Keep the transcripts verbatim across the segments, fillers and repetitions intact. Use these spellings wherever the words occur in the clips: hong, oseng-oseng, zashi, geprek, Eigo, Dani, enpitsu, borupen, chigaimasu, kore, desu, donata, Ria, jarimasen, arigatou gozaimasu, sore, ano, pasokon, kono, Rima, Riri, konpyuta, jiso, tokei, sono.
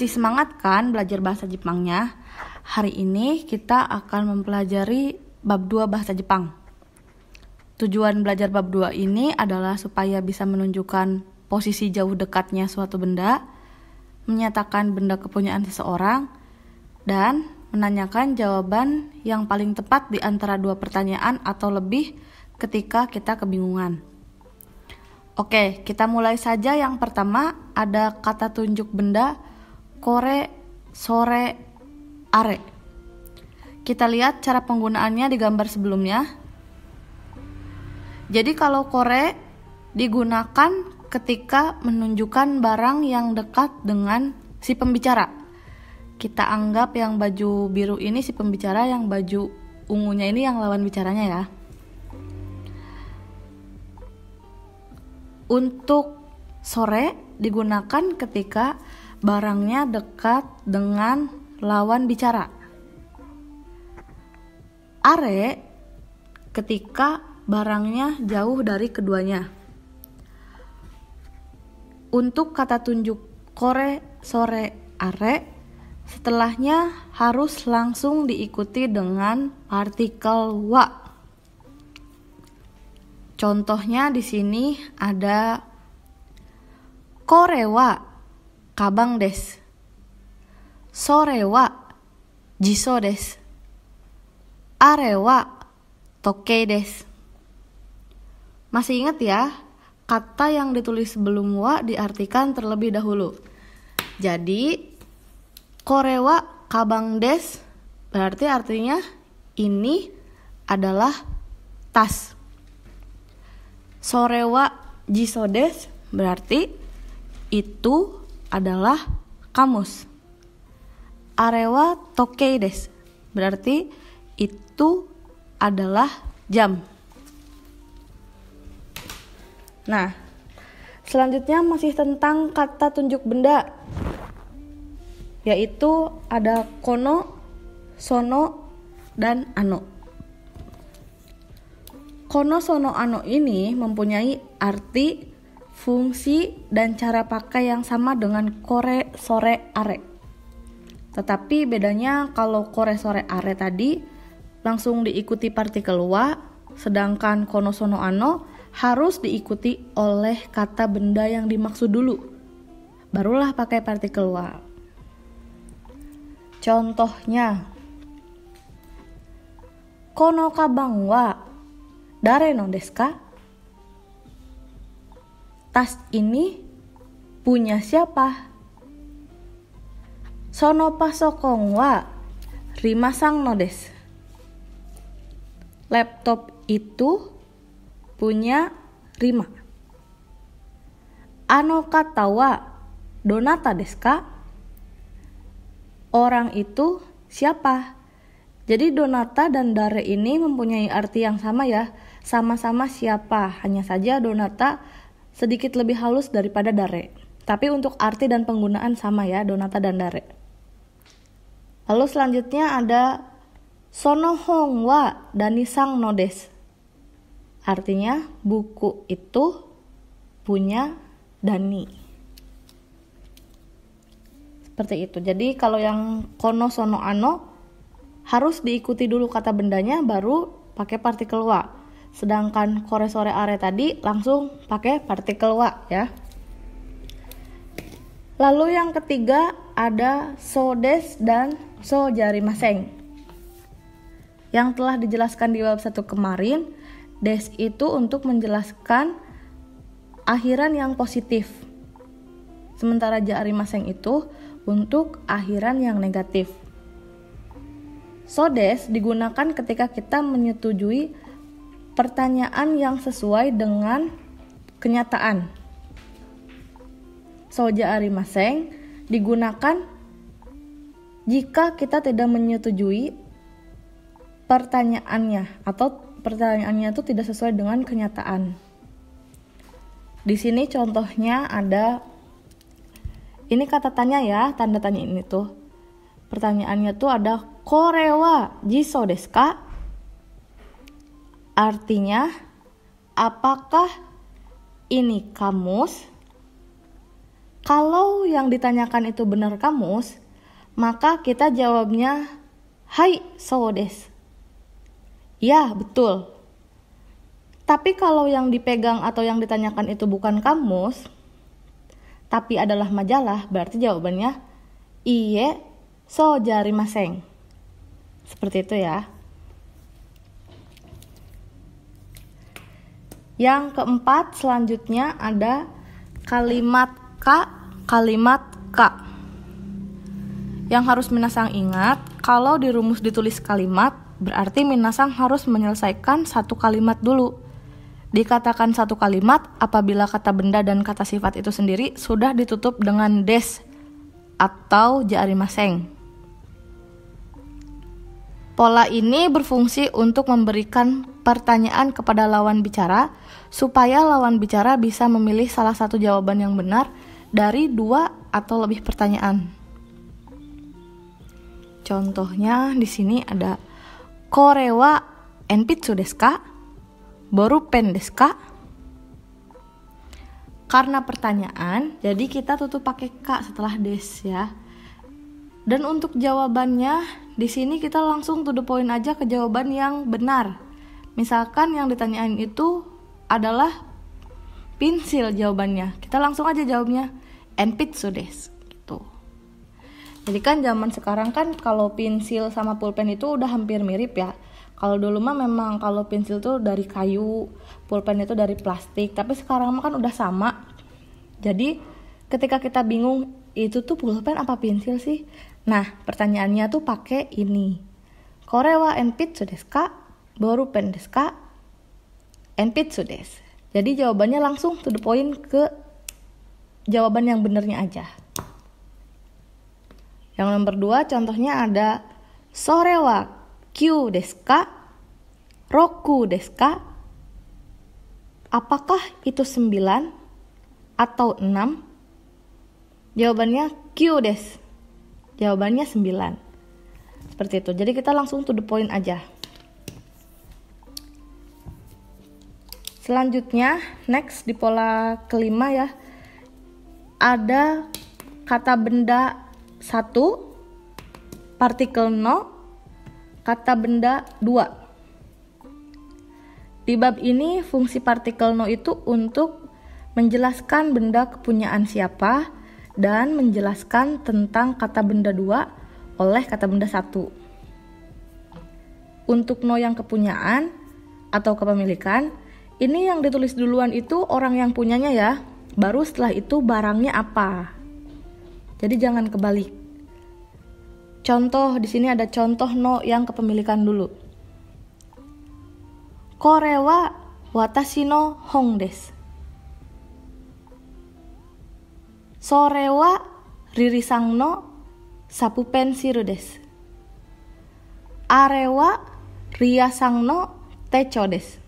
Masih semangat kan belajar bahasa Jepangnya? Hari ini kita akan mempelajari bab dua bahasa Jepang. Tujuan belajar bab dua ini adalah supaya bisa menunjukkan posisi jauh dekatnya suatu benda, menyatakan benda kepunyaan seseorang, dan menanyakan jawaban yang paling tepat di antara dua pertanyaan atau lebih ketika kita kebingungan. Oke, kita mulai saja. Yang pertama ada kata tunjuk benda, kore, sore, are. Kita lihat cara penggunaannya di gambar sebelumnya. Jadi kalau kore digunakan ketika menunjukkan barang yang dekat dengan si pembicara. Kita anggap yang baju biru ini si pembicara, yang baju ungunya ini yang lawan bicaranya ya. Untuk sore digunakan ketika barangnya dekat dengan lawan bicara. Are ketika barangnya jauh dari keduanya. Untuk kata tunjuk kore, sore, are, setelahnya harus langsung diikuti dengan partikel wa. Contohnya di sini ada kore wa kabang desu, sore wa jiso desu, are wa tokei desu. Masih ingat ya, kata yang ditulis sebelum wa diartikan terlebih dahulu. Jadi kore wa kabang desu berarti artinya ini adalah tas. Sore wa jiso desu berarti itu adalah kamus. Are wa tokei desu berarti itu adalah jam. Nah, selanjutnya masih tentang kata tunjuk benda, yaitu ada kono, sono, dan ano. Kono, sono, ano ini mempunyai arti, fungsi, dan cara pakai yang sama dengan kore, sore, are. Tetapi bedanya kalau kore, sore, are tadi langsung diikuti partikel wa, sedangkan kono, sono, ano harus diikuti oleh kata benda yang dimaksud dulu, barulah pakai partikel wa. Contohnya, kono kabang wa dare no desu ka? Tas ini punya siapa? Sono pasokon wa Rima sang no desu? Laptop itu punya Rima. Ano kata wa donata desu ka? Orang itu siapa? Jadi donata dan dare ini mempunyai arti yang sama ya, sama-sama siapa, hanya saja donata sedikit lebih halus daripada dare. Tapi untuk arti dan penggunaan sama ya, donata dan dare. Lalu selanjutnya ada sono hong wa Dani sang no desu. Artinya buku itu punya Dani. Seperti itu. Jadi kalau yang kono, sono, ano harus diikuti dulu kata bendanya, baru pakai partikel wa. Sedangkan kore, sore, are tadi langsung pakai partikel wa ya. Lalu yang ketiga ada so desu dan so jarimasen. Yang telah dijelaskan di bab satu kemarin, desu itu untuk menjelaskan akhiran yang positif. Sementara jarimasen itu untuk akhiran yang negatif. So desu digunakan ketika kita menyetujui pertanyaan yang sesuai dengan kenyataan. So jarimasen digunakan jika kita tidak menyetujui pertanyaannya atau pertanyaannya itu tidak sesuai dengan kenyataan. Di sini contohnya ada, ini kata tanya ya, tanda tanya ini tuh. Pertanyaannya tuh ada kore wa jiso desu ka? Artinya, apakah ini kamus? Kalau yang ditanyakan itu benar kamus, maka kita jawabnya hai so desu. Ya, betul. Tapi kalau yang dipegang atau yang ditanyakan itu bukan kamus, tapi adalah majalah, berarti jawabannya iie so jarimasen. Seperti itu ya. Yang keempat, selanjutnya ada kalimat ka, kalimat ka. Yang harus Minasang ingat, kalau di rumus ditulis kalimat, berarti Minasang harus menyelesaikan satu kalimat dulu. Dikatakan satu kalimat apabila kata benda dan kata sifat itu sendiri sudah ditutup dengan des atau jaarimasen. Pola ini berfungsi untuk memberikan pertanyaan kepada lawan bicara supaya lawan bicara bisa memilih salah satu jawaban yang benar dari dua atau lebih pertanyaan. Contohnya di sini ada kore wa enpitsu desu ka? Borupen desu ka? Karena pertanyaan, jadi kita tutup pakai ka setelah des ya. Dan untuk jawabannya, di sini kita langsung to the point aja ke jawaban yang benar. Misalkan yang ditanyain itu adalah pinsil jawabannya. Kita langsung aja jawabnya enpitsu desu gitu. Jadi kan zaman sekarang kan kalau pinsil sama pulpen itu udah hampir mirip ya. Kalau dulu mah memang kalau pensil tuh dari kayu, pulpen itu dari plastik, tapi sekarang mah kan udah sama. Jadi ketika kita bingung itu tuh pulpen apa pensil sih? Nah, pertanyaannya tuh pakai ini. Kore wa enpitsu desu ka? Borupen desu ka? Enpitsu desu. Jadi jawabannya langsung to the point ke jawaban yang benernya aja. Yang nomor dua contohnya ada sore wa Kyu desu ka? Roku desu ka? Apakah itu sembilan atau enam? Jawabannya kyu desu. Jawabannya sembilan. Seperti itu. Jadi kita langsung to the point aja. Selanjutnya, next di pola kelima ya. Ada kata benda satu, partikel no, kata benda dua. Di bab ini fungsi partikel no itu untuk menjelaskan benda kepunyaan siapa dan menjelaskan tentang kata benda dua oleh kata benda satu. Untuk no yang kepunyaan atau kepemilikan, ini yang ditulis duluan itu orang yang punyanya ya, baru setelah itu barangnya apa. Jadi jangan kebalik. Contoh di sini ada contoh no yang kepemilikan dulu. Kore wa watashi no hong desu. Sore wa Riri sang no sapu pen shiru desu. Are wa Ria sang no techo desu.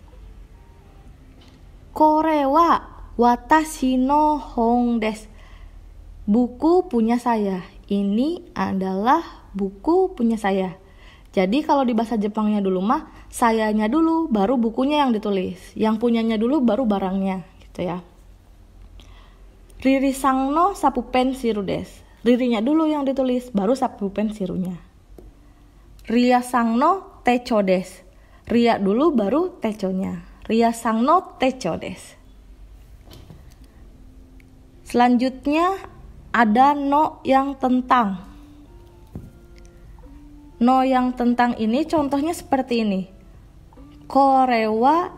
Kore wa watashi no hong desu. Buku punya saya. Ini adalah buku punya saya. Jadi kalau di bahasa Jepangnya dulu mah sayanya dulu baru bukunya yang ditulis. Yang punyanya dulu baru barangnya gitu ya. Riri sang no sapu pen shiru desu. Ririnya dulu yang ditulis baru sapu pen shirunya. Ria sang no techo desu. Ria dulu baru techonya. Ria sang no techo desu. Selanjutnya ada no yang tentang. No yang tentang ini contohnya seperti ini. Kore wa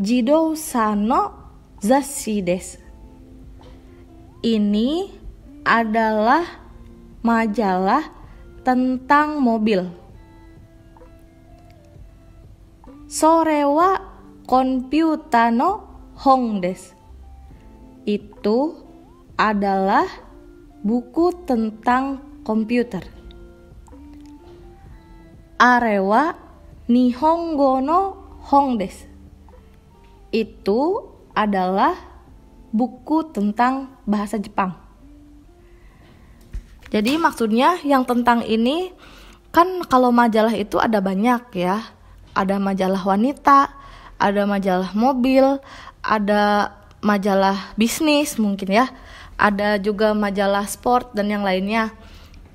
jidou sano zashi desu. Ini adalah majalah tentang mobil. Sore wa konpyuta no hong desu. Itu adalah buku tentang komputer. Are wa nihongo no hong desu. Itu adalah buku tentang bahasa Jepang. Jadi maksudnya yang tentang ini kan kalau majalah itu ada banyak ya. Ada majalah wanita, ada majalah mobil, ada majalah bisnis mungkin ya. ada juga majalah sport dan yang lainnya.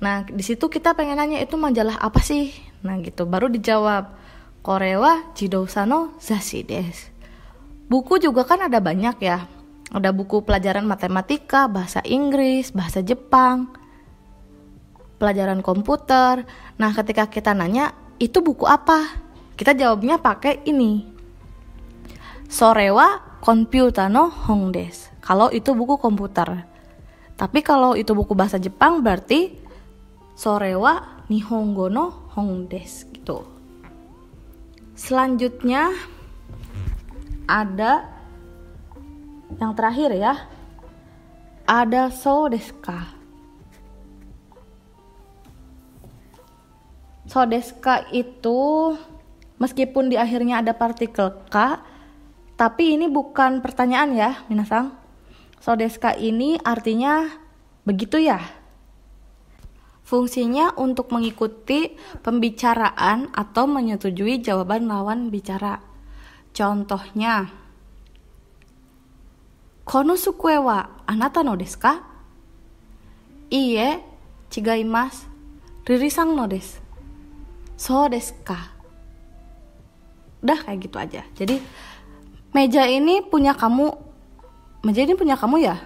Nah, di situ kita pengen nanya itu majalah apa sih? Nah, gitu. Baru dijawab, Korewa Jidousano Zashi desu. Buku juga kan ada banyak ya. Ada buku pelajaran matematika, bahasa Inggris, bahasa Jepang, pelajaran komputer. Nah, ketika kita nanya, itu buku apa? Kita jawabnya pakai ini. Sorewa Computer no Hong desu. Kalau itu buku komputer. Tapi kalau itu buku bahasa Jepang berarti Sorewa Nihongo no Hong desu gitu. Selanjutnya ada yang terakhir ya. Ada so desu ka. So desu ka itu meskipun di akhirnya ada partikel ka, tapi ini bukan pertanyaan ya, minasang. So desu ka ini artinya begitu ya. Fungsinya untuk mengikuti pembicaraan atau menyetujui jawaban lawan bicara. Contohnya, Kono sukue wa anata no desu ka? Iie, chigaimasu. Riri-san no desu. So desu ka. Udah kayak gitu aja. Jadi meja ini punya kamu, meja ini punya kamu ya?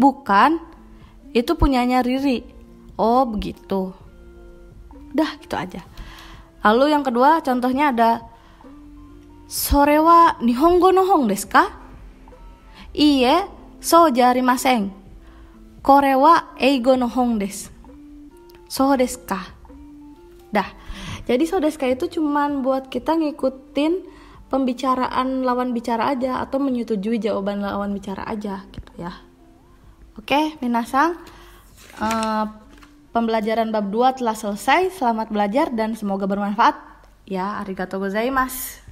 Bukan, itu punyanya Riri. Oh begitu. Udah gitu aja. Lalu yang kedua contohnya ada Sore wa Nihongo no Hong desu ka? Iie, so jarimasen. Kore wa Eigo no Hong desu. So desu ka. Dah. Jadi so desu ka itu cuman buat kita ngikutin pembicaraan lawan bicara aja atau menyetujui jawaban lawan bicara aja gitu ya. Oke, minasang. Uh, pembelajaran bab dua telah selesai. Selamat belajar dan semoga bermanfaat. Ya, arigatou gozaimasu.